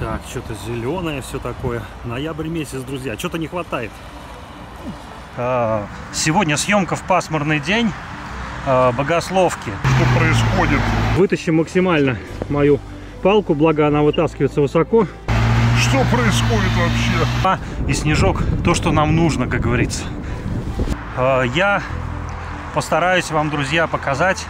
Так, что-то зеленое все такое. Ноябрь месяц, друзья. Что-то не хватает. Сегодня съемка в пасмурный день. Богословки. Что происходит? Вытащим максимально мою палку, благо она вытаскивается высоко. Что происходит вообще? И снежок, то, что нам нужно, как говорится. Я постараюсь вам, друзья, показать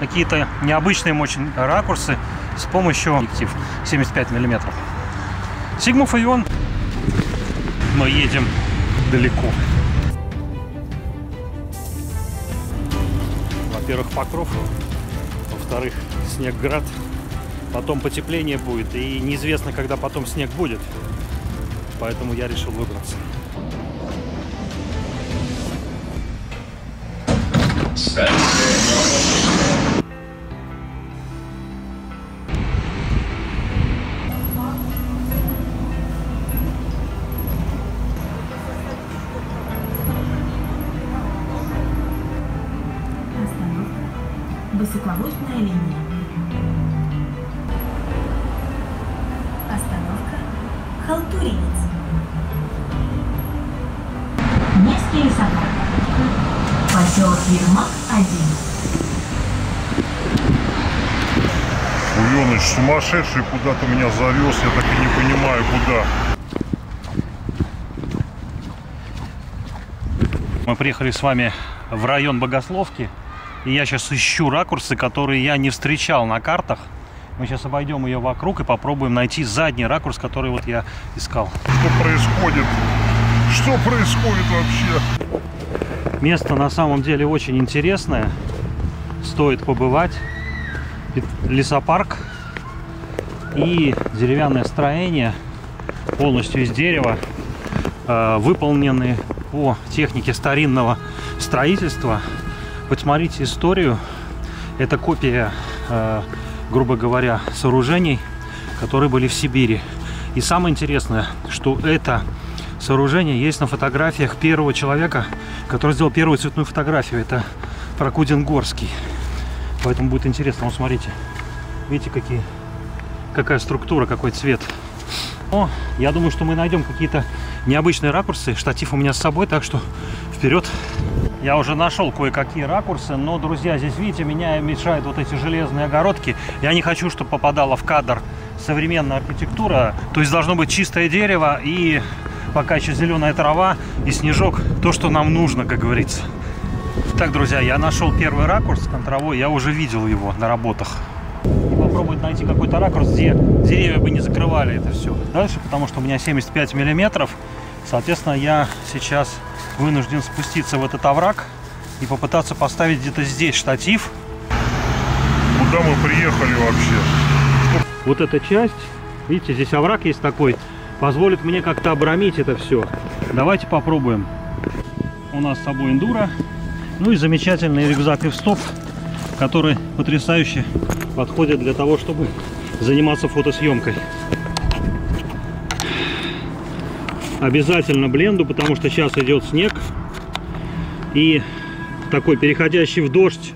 какие-то необычные очень ракурсы с помощью объектив 75 миллиметров. Sigma Foveon. Мы едем далеко. Во-первых, покров, во-вторых, снег-град, потом потепление будет, и неизвестно, когда потом снег будет, поэтому я решил выбраться. Сыкварусная линия. Остановка Халтуринец. Невский лесопарк. Поселок Ермак 1. Уёныч сумасшедший куда-то меня завез, я так и не понимаю куда. Мы приехали с вами в район Богословки. И я сейчас ищу ракурсы, которые я не встречал на картах. Мы сейчас обойдем ее вокруг и попробуем найти задний ракурс, который вот я искал. Что происходит? Что происходит вообще? Место на самом деле очень интересное. Стоит побывать. Лесопарк и деревянное строение, полностью из дерева, выполнены по технике старинного строительства. Посмотрите историю. Это копия, грубо говоря, сооружений, которые были в Сибири. И самое интересное, что это сооружение есть на фотографиях первого человека, который сделал первую цветную фотографию. Это Прокудин-Горский. Поэтому будет интересно. Вот смотрите. Видите, какая структура, какой цвет. Но я думаю, что мы найдем какие-то необычные ракурсы. Штатив у меня с собой, так что вперед. Я уже нашел кое-какие ракурсы, но, друзья, здесь, видите, меня мешают вот эти железные огородки. Я не хочу, чтобы попадала в кадр современная архитектура. То есть должно быть чистое дерево и пока еще зеленая трава и снежок. То, что нам нужно, как говорится. Так, друзья, я нашел первый ракурс контровой. Я уже видел его на работах. И попробовать найти какой-то ракурс, где деревья бы не закрывали это все дальше, потому что у меня 75 миллиметров. Соответственно, я сейчас вынужден спуститься в этот овраг и попытаться поставить где-то здесь штатив. Куда мы приехали вообще? Вот эта часть, видите, здесь овраг есть такой, позволит мне как-то обрамить это все. Давайте попробуем. У нас с собой эндура, ну и замечательный рюкзак и стоп, который потрясающе подходит для того, чтобы заниматься фотосъемкой. Обязательно бленду, потому что сейчас идет снег и такой переходящий в дождь.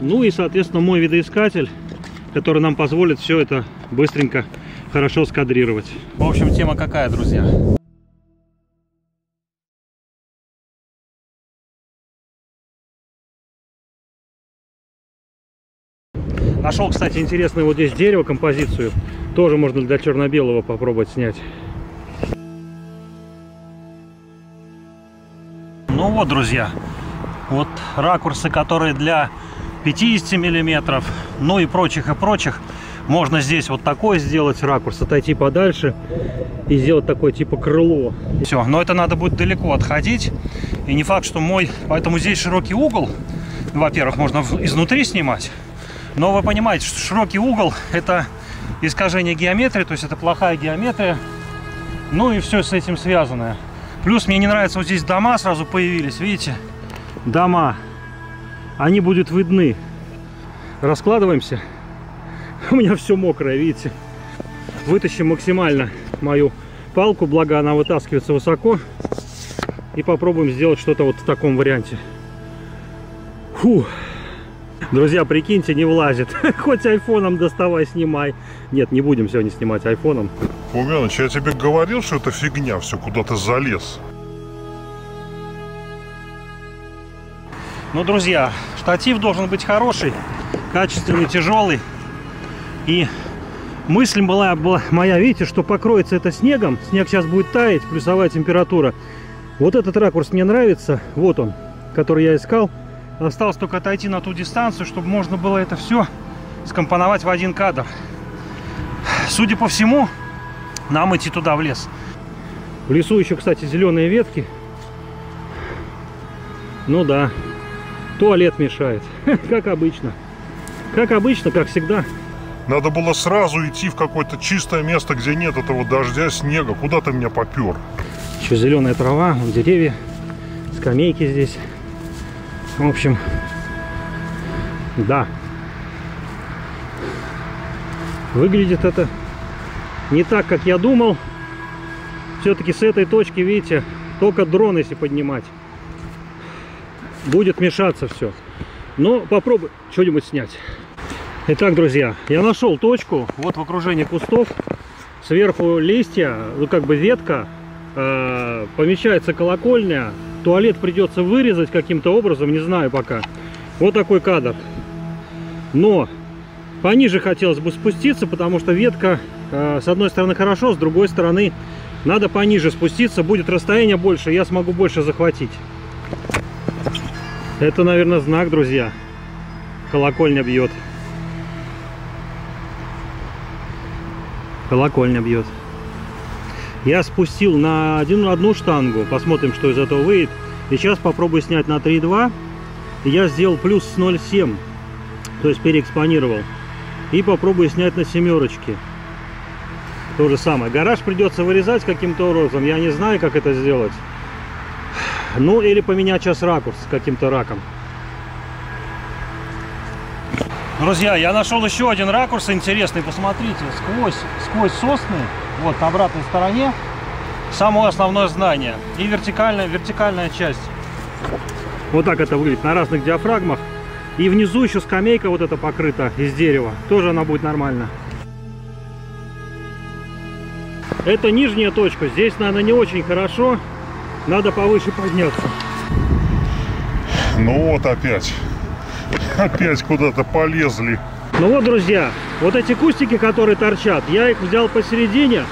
Ну и, соответственно, мой видоискатель, который нам позволит все это быстренько, хорошо скадрировать. В общем, тема какая, друзья? Нашел, кстати, интересное вот здесь дерево, композицию. Тоже можно для черно-белого попробовать снять. Ну вот, друзья, вот ракурсы, которые для 50 миллиметров, ну и прочих, можно здесь вот такой сделать ракурс, отойти подальше и сделать такое типа крыло. Все, но это надо будет далеко отходить, и не факт, что мой, поэтому здесь широкий угол, во-первых, можно изнутри снимать, но вы понимаете, что широкий угол – это искажение геометрии, то есть это плохая геометрия, ну и все с этим связанное. Плюс мне не нравится, вот здесь дома сразу появились, видите? Дома. Они будут видны. Раскладываемся. У меня все мокрое, видите? Вытащим максимально мою палку, благо она вытаскивается высоко. И попробуем сделать что-то вот в таком варианте. Фу. Друзья, прикиньте, не влазит. Хоть айфоном доставай, снимай. Нет, не будем сегодня снимать айфоном. Фомёныч, я тебе говорил, что это фигня, все куда-то залез. Ну, друзья, штатив должен быть хороший, качественный, тяжелый. И мысль была моя, видите, что покроется это снегом. Снег сейчас будет таять, плюсовая температура. Вот этот ракурс мне нравится. Вот он, который я искал. Осталось только отойти на ту дистанцию, чтобы можно было это все скомпоновать в один кадр. Судя по всему, нам идти туда, в лес. В лесу еще, кстати, зеленые ветки. Ну да. Туалет мешает, как обычно. Как обычно, как всегда. Надо было сразу идти в какое-то чистое место, где нет этого дождя, снега. Куда ты меня попер? Еще зеленая трава, вон деревья, скамейки здесь. В общем, да. Выглядит это не так, как я думал. Все-таки с этой точки, видите, только дрон, если поднимать. Будет мешаться все. Но попробуй что-нибудь снять. Итак, друзья, я нашел точку. Вот в окружении кустов. Сверху листья, ну как бы ветка. Помещается колокольня. Туалет придется вырезать каким-то образом. Не знаю пока. Вот такой кадр. Но пониже хотелось бы спуститься, потому что ветка с одной стороны хорошо, с другой стороны надо пониже спуститься. Будет расстояние больше, я смогу больше захватить. Это, наверное, знак, друзья. Колокольня бьет. Колокольня бьет. Я спустил на одну штангу. Посмотрим, что из этого выйдет. И сейчас попробую снять на 3,2. Я сделал плюс 0,7. То есть переэкспонировал. И попробую снять на семерочке. То же самое. Гараж придется вырезать каким-то образом. Я не знаю, как это сделать. Ну, или поменять сейчас ракурс с каким-то раком. Друзья, я нашел еще один ракурс интересный. Посмотрите, сквозь сосны, вот на обратной стороне, само основное здание. И вертикальная часть. Вот так это выглядит на разных диафрагмах. И внизу еще скамейка вот эта покрыта из дерева. Тоже она будет нормально. Это нижняя точка. Здесь, наверное, не очень хорошо. Надо повыше подняться. Ну вот опять. Опять куда-то полезли. Ну вот, друзья, вот эти кустики, которые торчат, я их взял посередине.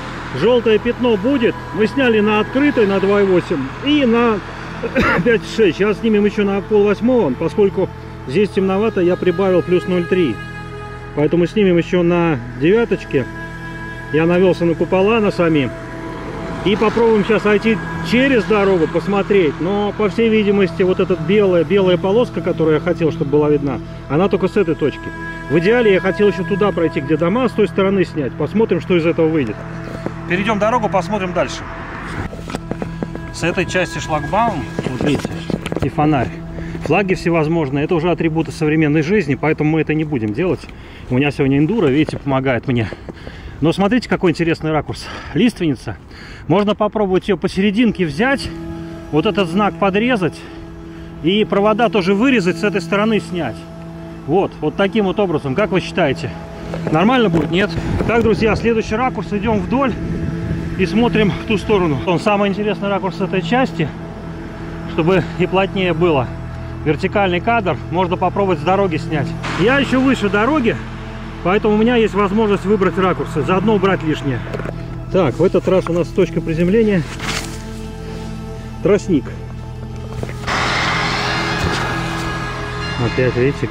Желтое пятно будет. Мы сняли на открытой, на 2,8 и на 5,6. Сейчас снимем еще на 7:30. Поскольку здесь темновато, я прибавил плюс 0,3. Поэтому снимем еще на 9. Я навелся на купола, на сами. И попробуем сейчас идти через дорогу, посмотреть. Но, по всей видимости, вот эта белая полоска, которую я хотел, чтобы была видна, она только с этой точки. В идеале я хотел еще туда пройти, где дома, с той стороны снять. Посмотрим, что из этого выйдет. Перейдем дорогу, посмотрим дальше. С этой части шлагбаум, вот видите, и фонарь. Флаги всевозможные, это уже атрибуты современной жизни, поэтому мы это не будем делать. У меня сегодня эндуро, видите, помогает мне. Но смотрите, какой интересный ракурс. Лиственница. Можно попробовать ее посерединке взять, вот этот знак подрезать и провода тоже вырезать, с этой стороны снять. Вот таким вот образом. Как вы считаете? Нормально будет? Нет? Так, друзья, следующий ракурс. Идем вдоль и смотрим в ту сторону. Он самый интересный ракурс этой части, чтобы и плотнее было. Вертикальный кадр. Можно попробовать с дороги снять. Я еще выше дороги. Поэтому у меня есть возможность выбрать ракурсы, заодно убрать лишнее. Так, в этот раз у нас точка приземления тростник. Опять, видите?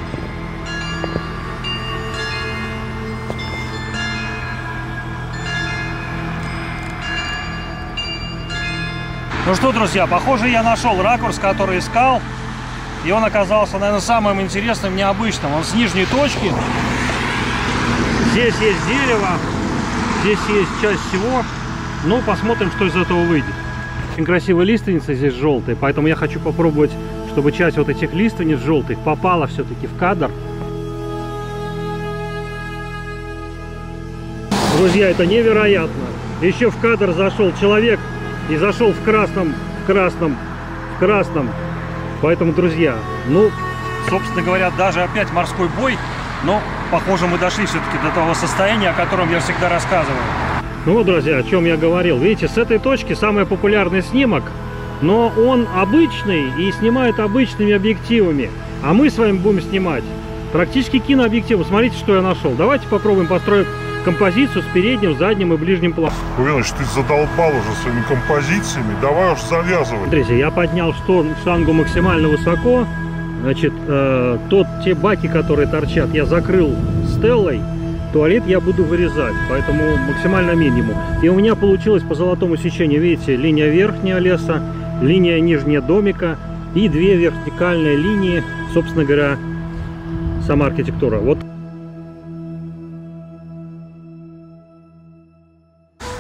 Ну что, друзья, похоже, я нашел ракурс, который искал. И он оказался, наверное, самым интересным, необычным. Он с нижней точки. Здесь есть дерево, здесь есть часть всего. Ну, посмотрим, что из этого выйдет. Очень красивые лиственницы здесь желтые, поэтому я хочу попробовать, чтобы часть вот этих лиственниц желтых попала все-таки в кадр. Друзья, это невероятно. Еще в кадр зашел человек и зашел в красном. Поэтому, друзья, ну, собственно говоря, даже опять морской бой. Но, похоже, мы дошли все-таки до того состояния, о котором я всегда рассказываю. Ну вот, друзья, о чем я говорил. Видите, с этой точки самый популярный снимок, но он обычный и снимает обычными объективами. А мы с вами будем снимать практически кинообъективом. Смотрите, что я нашел. Давайте попробуем построить композицию с передним, задним и ближним планом. Куринович, ты задолбал уже своими композициями. Давай уж завязывай. Смотрите, я поднял штангу максимально высоко. Значит, те баки, которые торчат, я закрыл стеллой. Туалет я буду вырезать, поэтому максимально минимум. И у меня получилось по золотому сечению, видите, линия верхняя леса, линия нижняя домика и две вертикальные линии, собственно говоря, сама архитектура. Вот.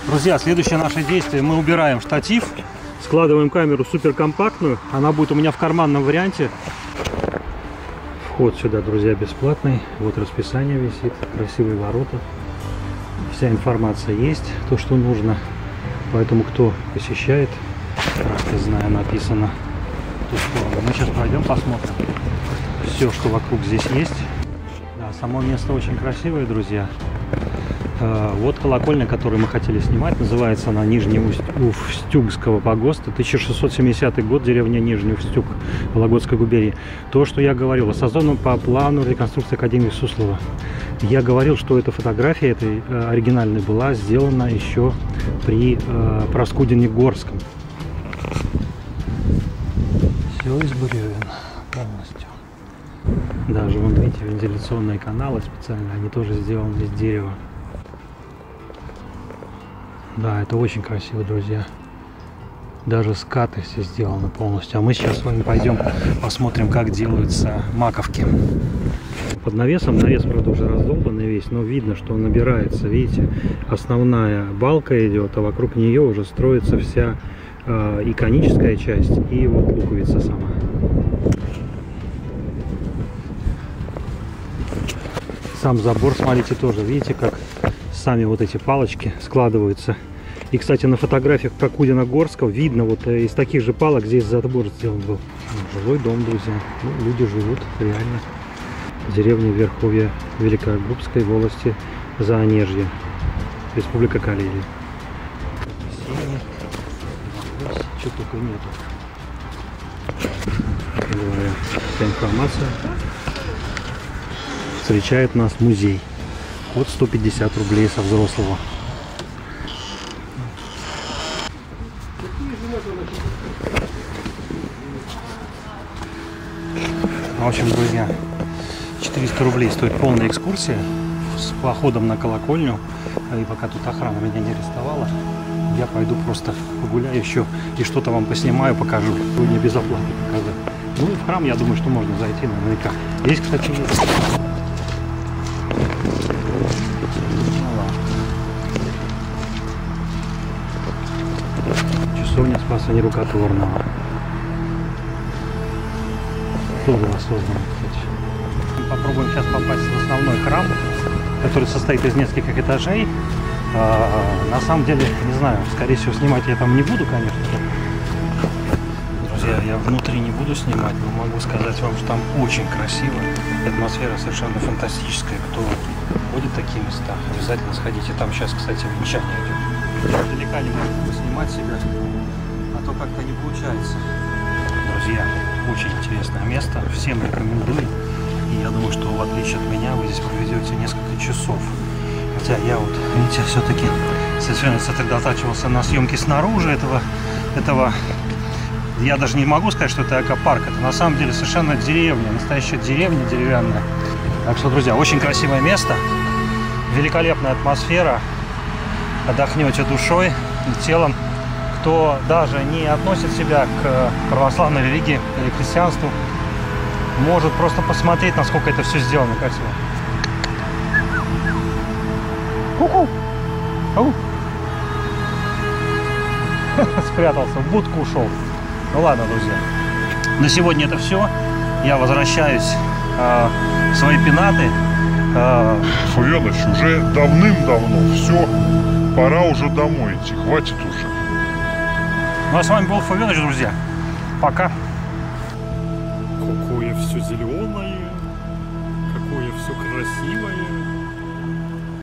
Друзья, следующее наше действие. Мы убираем штатив, складываем камеру суперкомпактную. Она будет у меня в карманном варианте. Вход сюда, друзья, бесплатный. Вот расписание висит, красивые ворота. Вся информация есть, то, что нужно. Поэтому, кто посещает, я знаю, написано в ту сторону. Мы сейчас пройдем, посмотрим все, что вокруг здесь есть. Да, само место очень красивое, друзья. Вот колокольня, которую мы хотели снимать. Называется она Нижнеустюгского погоста. 1670 год, деревня Нижний Устюг Вологодской губернии. То, что я говорил, создано по плану реконструкции Академии Суслова. Я говорил, что эта фотография, этой оригинальной, была сделана еще при Прокудине-Горском. Все из бревен полностью. Даже, вон, видите, вентиляционные каналы специально, они тоже сделаны из дерева. Да, это очень красиво, друзья. Даже скаты все сделаны полностью. А мы сейчас с вами пойдем посмотрим, как делаются маковки. Под навесом, навес, правда, уже раздолбанный весь, но видно, что он набирается. Видите, основная балка идет, а вокруг нее уже строится вся и коническая часть, и вот луковица сама. Сам забор, смотрите, тоже, видите, как сами вот эти палочки складываются. И, кстати, на фотографиях Прокудина-Горского видно, вот из таких же палок здесь забор сделан был. Жилой дом, друзья. Ну, люди живут реально. Деревня Верховья Великогубской волости Заонежье, Республика Карелия. Что только нету. Вся информация. Встречает нас музей. От 150 рублей со взрослого. В общем, друзья, 400 рублей стоит полная экскурсия с походом на колокольню. И пока тут охрана меня не арестовала, я пойду просто погуляю еще и что-то вам поснимаю, покажу. Сегодня без оплаты показать. Ну и в храм, я думаю, что можно зайти наверняка. Здесь, кстати, есть. Часовня Спаса Нерукотворного. Тоже осознанно, кстати. Попробуем сейчас попасть в основной храм, который состоит из нескольких этажей. На самом деле, не знаю, скорее всего, снимать я там не буду, конечно. Друзья, я внутри не буду снимать, но могу сказать вам, что там очень красиво. Атмосфера совершенно фантастическая. Кто ходит в такие места, обязательно сходите. Там сейчас, кстати, венчание идет. Далека не могу снимать себя, а то как-то не получается. Друзья, очень интересное место, всем рекомендую. И я думаю, что в отличие от меня вы здесь проведете несколько часов. Хотя я вот, видите, все-таки совершенно сосредотачивался на съемке снаружи этого. Я даже не могу сказать, что это экопарк. Это на самом деле совершенно деревня, настоящая деревня деревянная. Так что, друзья, очень красивое место, великолепная атмосфера. Отдохнете душой и телом. Кто даже не относит себя к православной религии или христианству, может просто посмотреть, насколько это все сделано красиво. Спрятался, в будку ушел. Ну ладно, друзья, на сегодня это все. Я возвращаюсь в свои пенаты. Фовеоныч, уже давным-давно все. Пора уже домой идти, хватит уже. Ну а с вами был Фовеоныч, друзья. Пока. Какое все зеленое, какое все красивое.